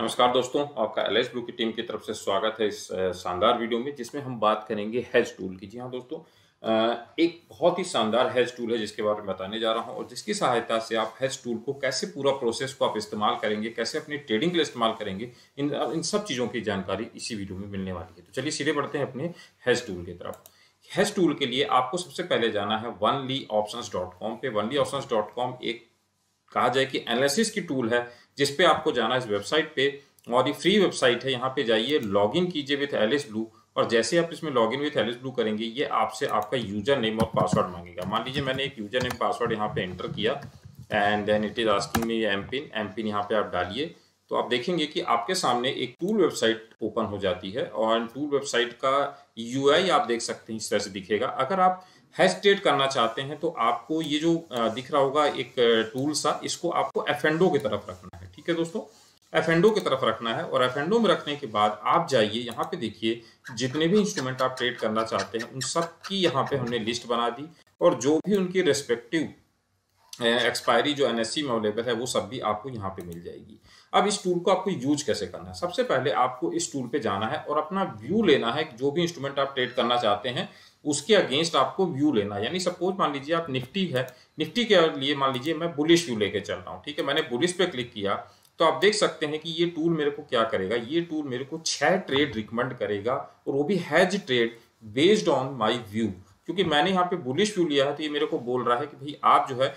नमस्कार दोस्तों, आपका एलएस ब्लू की टीम की तरफ से स्वागत है इस शानदार वीडियो में, जिसमें हम बात करेंगे हेज टूल की। जी हाँ दोस्तों, एक बहुत ही शानदार हेज टूल है जिसके बारे में बताने जा रहा हूँ और जिसकी सहायता से आप हेज टूल को कैसे पूरा प्रोसेस को आप इस्तेमाल करेंगे, कैसे अपनी ट्रेडिंग के लिए इस्तेमाल करेंगे, इन सब चीज़ों की जानकारी इसी वीडियो में मिलने वाली है। तो चलिए सीधे बढ़ते हैं अपने हेज टूल की तरफ। हेज टूल के लिए आपको सबसे पहले जाना है वनली ऑप्शन पे। वनली ऑप्शन एक कहा जाए कि एनालिसिस की टूल है, जिस पे आपको जाना है इस वेबसाइट पे, और ये फ्री वेबसाइट है। यहाँ पे जाइए, लॉगिन कीजिए विथ एलएस ब्लू, और जैसे आप इसमें लॉगिन विथ एलएस ब्लू करेंगे, ये आपसे आपका यूजर नेम और पासवर्ड मांगेगा। मान लीजिए मैंने एक यूजर नेम पासवर्ड यहाँ पे एंटर किया and then it is asking me M pin यहाँ पे आप डालिए, तो आप देखेंगे कि आपके सामने एक टूल वेबसाइट ओपन हो जाती है और टूल वेबसाइट का यूआई आप देख सकते हैं, इस तरह से दिखेगा। अगर आप हैश ट्रेड करना चाहते हैं तो आपको ये जो दिख रहा होगा एक टूल सा, इसको आपको एफएंडो की तरफ रखना है। ठीक है दोस्तों, एफएंडो की तरफ रखना है और एफएंडो में रखने के बाद आप जाइए, यहाँ पे देखिए जितने भी इंस्ट्रूमेंट आप ट्रेड करना चाहते हैं उन सब की यहाँ पे हमने लिस्ट बना दी, और जो भी उनकी रेस्पेक्टिव एक्सपायरी जो एनएससी में अवेलेबल है वो सब भी आपको यहाँ पे मिल जाएगी। अब इस टूल को आपको यूज कैसे करना है? सबसे पहले आपको इस टूल पे जाना है और अपना व्यू लेना है। जो भी इंस्ट्रूमेंट आप ट्रेड करना चाहते हैं उसके अगेंस्ट आपको व्यू लेना है। यानी सपोज मान लीजिए आप निफ्टी है, निफ्टी के लिए मान लीजिए मैं बुलिश व्यू लेके चल रहा हूँ। ठीक है, मैंने बुलिश पे क्लिक किया तो आप देख सकते हैं कि ये टूल मेरे को क्या करेगा, ये टूल मेरे को 6 ट्रेड रिकमेंड करेगा, और वो भी has trade based on my view. क्योंकि मैंने यहाँ पे बुलिश व्यू लिया है तो ये मेरे को बोल रहा है कि भाई आप जो है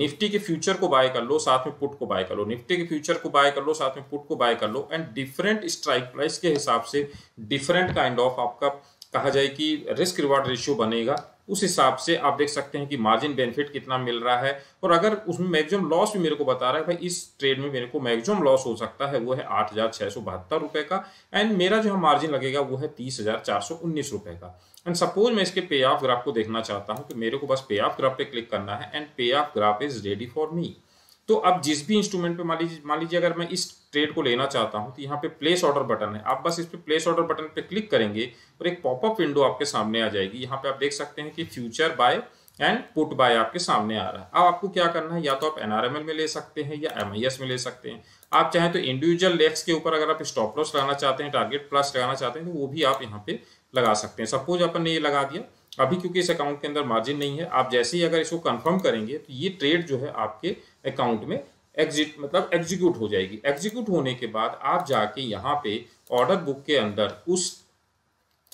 निफ्टी के फ्यूचर को बाय कर लो, साथ में पुट को बाय कर लो, निफ्टी के फ्यूचर को बाय कर लो, साथ में पुट को बाय कर लो, एंड डिफरेंट स्ट्राइक प्राइस के हिसाब से डिफरेंट काइंड ऑफ आपका कहा जाए कि रिस्क रिवार्ड रेशियो बनेगा। उस हिसाब से आप देख सकते हैं कि मार्जिन बेनिफिट कितना मिल रहा है, और अगर उसमें मैक्सिमम लॉस भी मेरे को बता रहा है, भाई इस ट्रेड में मेरे को मैक्सिमम लॉस हो सकता है वो है 8,672 रुपये का, एंड मेरा जो है मार्जिन लगेगा वो है 30,419 रुपये का। एंड सपोज मैं इसके पे ऑफ ग्राफ को देखना चाहता हूँ तो मेरे को बस पे ऑफ ग्राफ पे क्लिक करना है and pay off graph is ready for me. तो अब जिस भी इंस्ट्रूमेंट पे मान लीजिए अगर मैं इस ट्रेड को लेना चाहता हूं तो यहाँ पे प्लेस ऑर्डर बटन है, आप बस इस पे प्लेस ऑर्डर बटन पे क्लिक करेंगे और एक पॉपअप विंडो आपके सामने आ जाएगी। यहाँ पे आप देख सकते हैं कि future buy and put buy आपके सामने आ रहा है। अब आपको क्या करना है, या तो आप एनआरएमएल में ले सकते हैं या एमआईएस में ले सकते हैं। आप चाहें तो इंडिविजुअल लेग्स के ऊपर अगर आप स्टॉप लॉस लगाना चाहते हैं, टारगेट प्लस लगाना चाहते हैं तो वो भी आप यहाँ पे लगा सकते हैं। सपोज अपन ने ये लगा दिया, अभी क्योंकि इस अकाउंट के अंदर मार्जिन नहीं है, आप जैसे ही अगर इसको कंफर्म करेंगे तो ये ट्रेड जो है आपके अकाउंट में एग्जीक्यूट हो जाएगी। एग्जीक्यूट होने के बाद आप जाके यहाँ पे ऑर्डर बुक के अंदर उस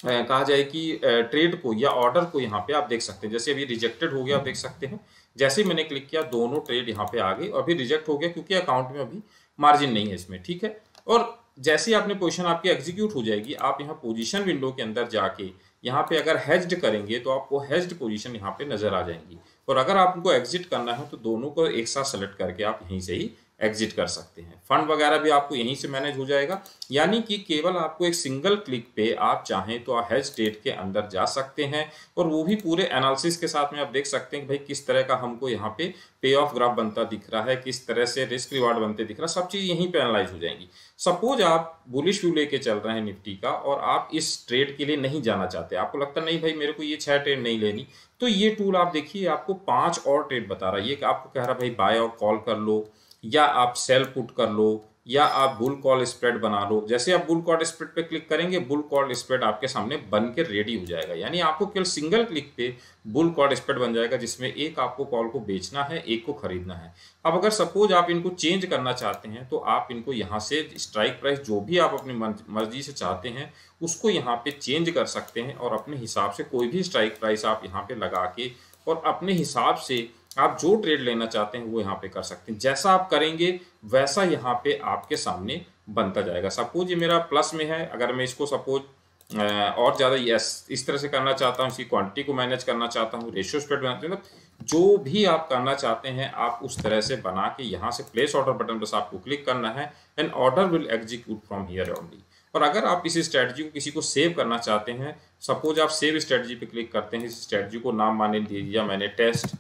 कहा जाए कि ट्रेड को या ऑर्डर को यहाँ पे आप देख सकते हैं। जैसे अभी रिजेक्टेड हो गया, आप देख सकते हैं जैसे ही मैंने क्लिक किया दोनों ट्रेड यहाँ पे आ गए, और अभी रिजेक्ट हो गया क्योंकि अकाउंट में अभी मार्जिन नहीं है इसमें। ठीक है, और जैसे ही आपने पोजिशन आपकी एग्जीक्यूट हो जाएगी, आप यहाँ पोजिशन विंडो के अंदर जाके यहाँ पे अगर हेज्ड करेंगे तो आपको हेज्ड पोजीशन यहाँ पे नजर आ जाएंगी, और अगर आपको एग्जिट करना है तो दोनों को एक साथ सेलेक्ट करके आप यहीं से ही एग्जिट कर सकते हैं। फंड वगैरह भी आपको यहीं से मैनेज हो जाएगा, यानी कि केवल आपको एक सिंगल क्लिक पे आप चाहें तो आप हेज ट्रेड के अंदर जा सकते हैं, और वो भी पूरे एनालिसिस के साथ में। आप देख सकते हैं कि भाई किस तरह का हमको यहाँ पे पे ऑफ ग्राफ बनता दिख रहा है, किस तरह से रिस्क रिवार्ड बनते दिख रहा है, सब चीज़ यहीं पे एनालाइज हो जाएंगी। सपोज आप बुलिश व्यू लेके चल रहे हैं निफ्टी का और आप इस ट्रेड के लिए नहीं जाना चाहते, आपको लगता नहीं भाई मेरे को ये 6 ट्रेड नहीं लेनी, तो ये टूल आप देखिए आपको 5 और ट्रेड बता रहा है। ये आपको कह रहा है भाई बाय और कॉल कर लो, या आप सेल पुट कर लो, या आप बुल कॉल स्प्रेड बना लो। जैसे आप बुल कॉल स्प्रेड पे क्लिक करेंगे, बुल कॉल स्प्रेड आपके सामने बन के रेडी हो जाएगा। यानी आपको केवल सिंगल क्लिक पे बुल कॉल स्प्रेड बन जाएगा, जिसमें एक आपको कॉल को बेचना है, एक को खरीदना है। अब अगर सपोज आप इनको चेंज करना चाहते हैं तो आप इनको यहाँ से स्ट्राइक प्राइस जो भी आप अपनी मर्जी से चाहते हैं उसको यहाँ पे चेंज कर सकते हैं, और अपने हिसाब से कोई भी स्ट्राइक प्राइस आप यहाँ पे लगा के और अपने हिसाब से आप जो ट्रेड लेना चाहते हैं वो यहाँ पे कर सकते हैं। जैसा आप करेंगे वैसा यहाँ पे आपके सामने बनता जाएगा। सपोज ये मेरा प्लस में है, अगर मैं इसको सपोज और ज़्यादा इस तरह से करना चाहता हूँ, इसकी क्वांटिटी को मैनेज करना चाहता हूँ, रेशियो स्प्रेड बनाते हैं, जो भी आप करना चाहते हैं आप उस तरह से बना के यहाँ से प्लेस ऑर्डर बटन पर आपको क्लिक करना है and order will execute from here only. और अगर आप इस स्ट्रैटेजी को किसी को सेव करना चाहते हैं, सपोज आप सेव स्ट्रैटेजी पे क्लिक करते हैं, इस स्ट्रैटेजी को नाम मान दे दिया मैंने टेस्ट,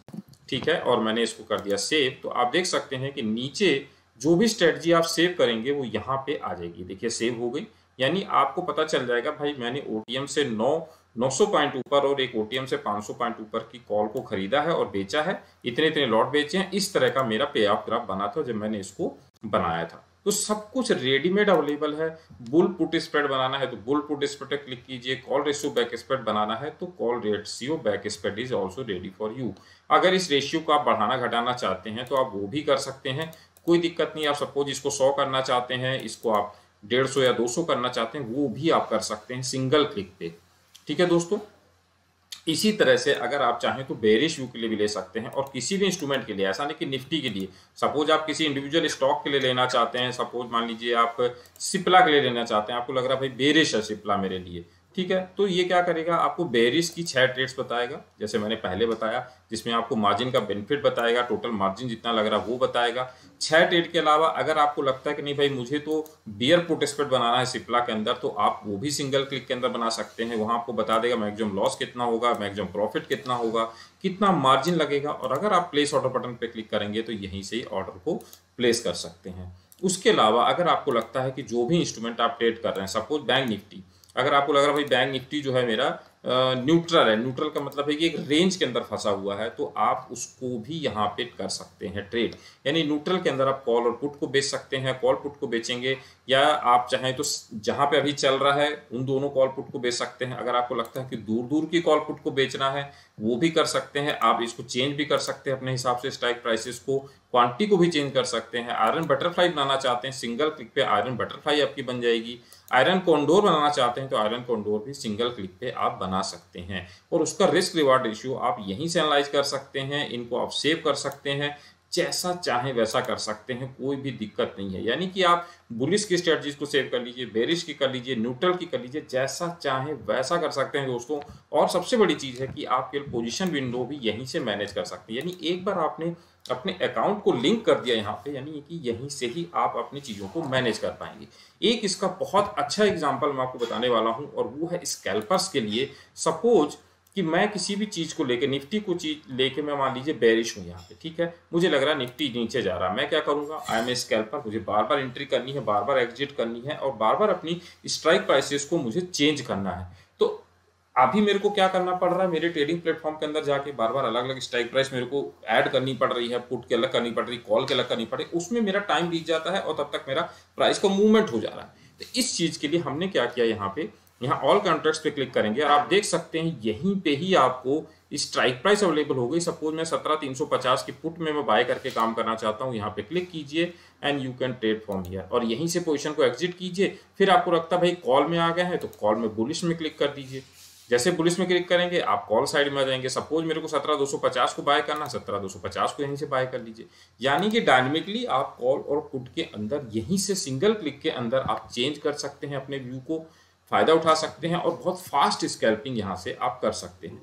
ठीक है, और मैंने इसको कर दिया सेव, तो आप देख सकते हैं कि नीचे जो भी स्ट्रेटजी आप सेव करेंगे वो यहाँ पे आ जाएगी। देखिए सेव हो गई, यानी आपको पता चल जाएगा भाई मैंने ओटीएम से 900 पॉइंट ऊपर और एक ओटीएम से 500 पॉइंट ऊपर की कॉल को खरीदा है और बेचा है, इतने इतने लॉट बेचे हैं। इस तरह का मेरा पे ऑफ ग्राफ बना था जब मैंने इसको बनाया था। तो सब कुछ रेडीमेड अवेलेबल है। बुल पुट स्प्रेड बनाना है तो बुल पुट स्प्रेड पे क्लिक कीजिए, कॉल रेशियो बैक स्प्रेड बनाना है तो call ratio back spread is also ready for you. अगर इस रेशियो को आप बढ़ाना घटाना चाहते हैं तो आप वो भी कर सकते हैं, कोई दिक्कत नहीं। आप सपोज इसको 100 करना चाहते हैं, इसको आप 150 या 200 करना चाहते हैं, वो भी आप कर सकते हैं सिंगल क्लिक पे। ठीक है दोस्तों, इसी तरह से अगर आप चाहें तो बेरिश व्यू के लिए भी ले सकते हैं और किसी भी इंस्ट्रूमेंट के लिए, ऐसा नहीं कि निफ्टी के लिए। सपोज आप किसी इंडिविजुअल स्टॉक के लिए लेना चाहते हैं, सपोज मान लीजिए आप सिप्ला के लिए लेना चाहते हैं, आपको लग रहा है भाई बेरिश है सिप्ला मेरे लिए, ठीक है, तो ये क्या करेगा, आपको बेरिश की 6 ट्रेड्स बताएगा जैसे मैंने पहले बताया, जिसमें आपको मार्जिन का बेनिफिट बताएगा, टोटल मार्जिन जितना लग रहा है वो बताएगा। 6 ट्रेड के अलावा अगर आपको लगता है कि नहीं भाई मुझे तो बियर पुट स्प्रेड बनाना है सिप्ला के अंदर, तो आप वो भी सिंगल क्लिक के अंदर बना सकते हैं। वहाँ आपको बता देगा मैक्सिमम लॉस कितना होगा, मैक्सिमम प्रॉफिट कितना होगा, कितना मार्जिन लगेगा, और अगर आप प्लेस ऑर्डर बटन पर क्लिक करेंगे तो यहीं से ही ऑर्डर को प्लेस कर सकते हैं। उसके अलावा अगर आपको लगता है कि जो भी इंस्ट्रूमेंट आप ट्रेड कर रहे हैं, सपोज बैंक निफ्टी, अगर आपको लग रहा है भाई बैंक निफ्टी जो है मेरा न्यूट्रल है, न्यूट्रल का मतलब है कि एक रेंज के अंदर फंसा हुआ है, तो आप उसको भी यहाँ पे कर सकते हैं ट्रेड। यानी न्यूट्रल के अंदर आप कॉल और पुट को बेच सकते हैं, कॉल पुट को बेचेंगे, या आप चाहें तो जहाँ पे अभी चल रहा है उन दोनों कॉल पुट को बेच सकते हैं। अगर आपको लगता है कि दूर दूर की कॉल पुट को बेचना है वो भी कर सकते हैं। आप इसको चेंज भी कर सकते हैं अपने हिसाब से, स्ट्राइक प्राइसेस को, क्वांटिटी को भी चेंज कर सकते हैं। आयरन बटरफ्लाई बनाना चाहते हैं सिंगल क्लिक पे आयरन बटरफ्लाई आपकी बन जाएगी। आयरन कॉन्डोर बनाना चाहते हैं तो आयरन कॉन्डोर भी सिंगल क्लिक पे आप बना सकते हैं, और उसका रिस्क रिवार्ड रेशियो आप यहीं से एनालाइज कर सकते हैं। इनको आप सेव कर सकते हैं, जैसा चाहे वैसा कर सकते हैं, कोई भी दिक्कत नहीं है। यानी कि आप बुलिश की स्ट्रेटजीज को सेव कर लीजिए, बेरिश की कर लीजिए, न्यूट्रल की कर लीजिए, जैसा चाहे वैसा कर सकते हैं दोस्तों। और सबसे बड़ी चीज़ है कि आप केवल पोजीशन विंडो भी यहीं से मैनेज कर सकते हैं। यानी एक बार आपने अपने अकाउंट को लिंक कर दिया यहाँ पे, यानी कि यहीं से ही आप अपनी चीज़ों को मैनेज कर पाएंगे। एक इसका बहुत अच्छा एग्जाम्पल मैं आपको बताने वाला हूँ और वो है स्कैल्पर्स के लिए। सपोज कि मैं किसी भी चीज़ को लेके, निफ्टी को चीज लेके मैं मान लीजिए बेरिश हूँ यहाँ पे, ठीक है, मुझे लग रहा है निफ्टी नीचे जा रहा है, मैं क्या करूँगा, आई एम ए स्कैल्पर, मुझे बार बार एंट्री करनी है, बार बार एग्जिट करनी है, और बार बार अपनी स्ट्राइक प्राइसेस को मुझे चेंज करना है। तो अभी मेरे को क्या करना पड़ रहा है, मेरे ट्रेडिंग प्लेटफॉर्म के अंदर जाके बार बार अलग अलग स्ट्राइक प्राइस मेरे को ऐड करनी पड़ रही है, पुट के अलग करनी पड़ रही, कॉल के अलग करनी पड़ रही, उसमें मेरा टाइम बीत जाता है और तब तक मेरा प्राइस का मूवमेंट हो जा रहा है। तो इस चीज़ के लिए हमने क्या किया, यहाँ ऑल कॉन्ट्रैक्ट्स पे क्लिक करेंगे और आप देख सकते हैं यहीं पे ही आपको स्ट्राइक प्राइस अवेलेबल हो गई। सपोज मैं 17,350 की पुट में मैं बाय करके काम करना चाहता हूँ, यहाँ पे क्लिक कीजिए and you can trade from here, और यहीं से पोजीशन को एग्जिट कीजिए। फिर आपको लगता है भाई कॉल में आ गए हैं तो कॉल में बुलिश में क्लिक कर दीजिए। जैसे बुलिश में क्लिक करेंगे आप कॉल साइड में आ जाएंगे। सपोज मेरे को 17,250 को बाय करना, 17,250 को यहीं से बाय कर लीजिए। यानी कि डायनेमिकली आप कॉल और पुट के अंदर यहीं से सिंगल क्लिक के अंदर आप चेंज कर सकते हैं, अपने व्यू को फ़ायदा उठा सकते हैं और बहुत फास्ट स्कैल्पिंग यहाँ से आप कर सकते हैं।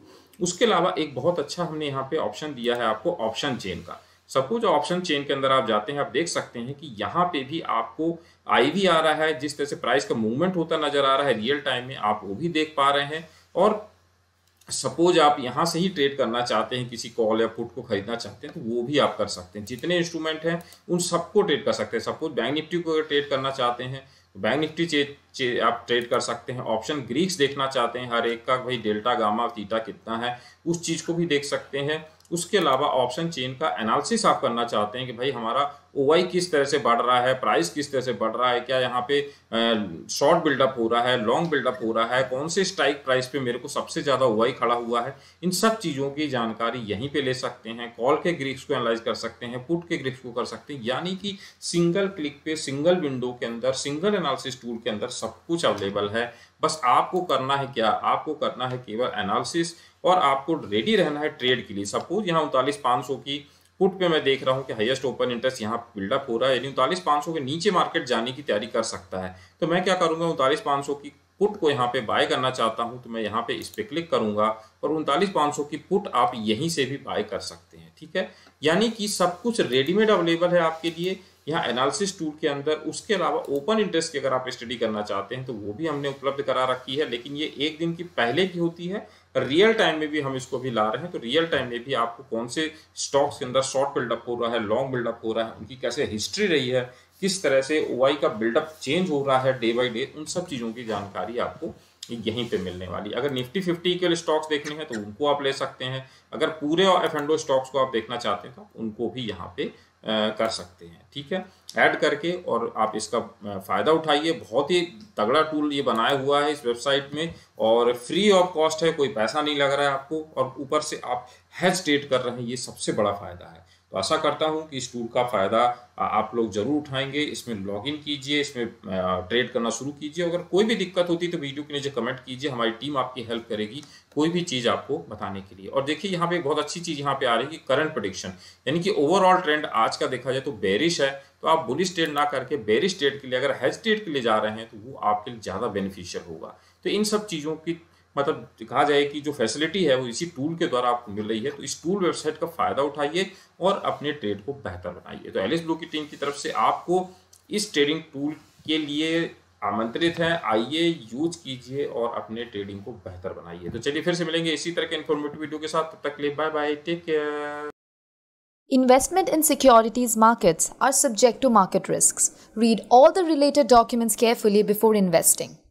उसके अलावा एक बहुत अच्छा हमने यहाँ पे ऑप्शन दिया है आपको ऑप्शन चेन का। सपोज ऑप्शन चेन के अंदर आप जाते हैं, आप देख सकते हैं कि यहाँ पे भी आपको आई वी आ रहा है, जिस तरह से प्राइस का मूवमेंट होता नज़र आ रहा है रियल टाइम में, आप वो भी देख पा रहे हैं। और सपोज आप यहाँ से ही ट्रेड करना चाहते हैं, किसी कॉल या पुट को खरीदना चाहते हैं तो वो भी आप कर सकते हैं। जितने इंस्ट्रूमेंट हैं उन सबको ट्रेड कर सकते हैं। सपोज बैंक निफ्टी को अगर ट्रेड करना चाहते हैं, बैंक निफ्टी आप ट्रेड कर सकते हैं। ऑप्शन ग्रीक्स देखना चाहते हैं हर एक का, भाई डेल्टा गामा थीटा कितना है, उस चीज़ को भी देख सकते हैं। उसके अलावा ऑप्शन चेन का एनालिसिस आप करना चाहते हैं कि भाई हमारा ओआई किस तरह से बढ़ रहा है, प्राइस किस तरह से बढ़ रहा है, क्या यहाँ पे शॉर्ट बिल्डअप हो रहा है, लॉन्ग बिल्डअप हो रहा है, कौन से स्ट्राइक प्राइस पे मेरे को सबसे ज़्यादा ओआई खड़ा हुआ है, इन सब चीज़ों की जानकारी यहीं पे ले सकते हैं। कॉल के ग्रिप्स को एनालाइज कर सकते हैं, पुट के ग्रिप्स को कर सकते हैं। यानी कि सिंगल क्लिक पे, सिंगल विंडो के अंदर, सिंगल एनालिसिस टूल के अंदर सब कुछ अवेलेबल है। बस आपको करना है क्या, आपको करना है केवल एनालिसिस और आपको रेडी रहना है ट्रेड के लिए। सपोज यहाँ 39,500 की पुट पे मैं देख रहा हूँ कि हाईएस्ट ओपन इंटरेस्ट यहाँ बिल्डअप हो रहा है, यानी 39,500 के नीचे मार्केट जाने की तैयारी कर सकता है। तो मैं क्या करूँगा, 39,500 की पुट को यहाँ पे बाय करना चाहता हूँ तो मैं यहाँ पे इस पर क्लिक करूँगा और 39,500 की पुट आप यहीं से भी बाय कर सकते हैं। ठीक है, यानी कि सब कुछ रेडीमेड अवेलेबल है आपके लिए यहाँ एनालिसिस टूल के अंदर। उसके अलावा ओपन इंटरेस्ट की अगर आप स्टडी करना चाहते हैं तो वो भी हमने उपलब्ध करा रखी है, लेकिन ये एक दिन की पहले की होती है। रियल टाइम में भी हम इसको भी ला रहे हैं, तो रियल टाइम में भी आपको कौन से स्टॉक्स के अंदर शॉर्ट बिल्डअप हो रहा है, लॉन्ग बिल्डअप हो रहा है, उनकी कैसे हिस्ट्री रही है, किस तरह से ओआई का बिल्डअप चेंज हो रहा है डे बाई डे, उन सब चीज़ों की जानकारी आपको यहीं पे मिलने वाली। अगर निफ्टी 50 के स्टॉक्स देखने हैं तो उनको आप ले सकते हैं, अगर पूरे एफ&ओ स्टॉक्स को आप देखना चाहते हैं तो उनको भी यहाँ पे कर सकते हैं, ठीक है, ऐड करके, और आप इसका फ़ायदा उठाइए। बहुत ही तगड़ा टूल ये बनाया हुआ है इस वेबसाइट में और फ्री ऑफ कॉस्ट है, कोई पैसा नहीं लग रहा है आपको, और ऊपर से आप हेज ट्रेड कर रहे हैं, ये सबसे बड़ा फ़ायदा है। तो आशा करता हूँ कि इस टूल का फ़ायदा आप लोग ज़रूर उठाएंगे। इसमें लॉगिन कीजिए, इसमें ट्रेड करना शुरू कीजिए। अगर कोई भी दिक्कत होती तो वीडियो के नीचे कमेंट कीजिए, हमारी टीम आपकी हेल्प करेगी कोई भी चीज़ आपको बताने के लिए। और देखिए यहाँ पे बहुत अच्छी चीज़ यहाँ पे आ रही है कि करंट प्रेडिक्शन, यानी कि ओवरऑल ट्रेंड आज का देखा जाए तो बेरिश है, तो आप बुलिश ट्रेड ना करके बेरिश ट्रेड के लिए अगर हेज ट्रेड के लिए जा रहे हैं तो वो आपके लिए ज़्यादा बेनिफिशियल होगा। तो इन सब चीज़ों की मतलब कहा जाए कि जो फैसिलिटी है वो इसी टूल के द्वारा आपको मिल रही है। तो इस टूल वेबसाइट का फ़ायदा उठाइए और अपने ट्रेड को बेहतर बनाइए। तो एलएस ब्लू की टीम की तरफ से आपको इस ट्रेडिंग टूल के लिए आमंत्रित है, आइए यूज कीजिए और अपने ट्रेडिंग को बेहतर बनाइए। तो चलिए फिर से मिलेंगे इसी तरह के इन्फॉर्मेटिव वीडियो के साथ, तब तक के लिए bye bye, take care. Investment in securities markets are subject to market risks. Read all the related documents carefully before investing.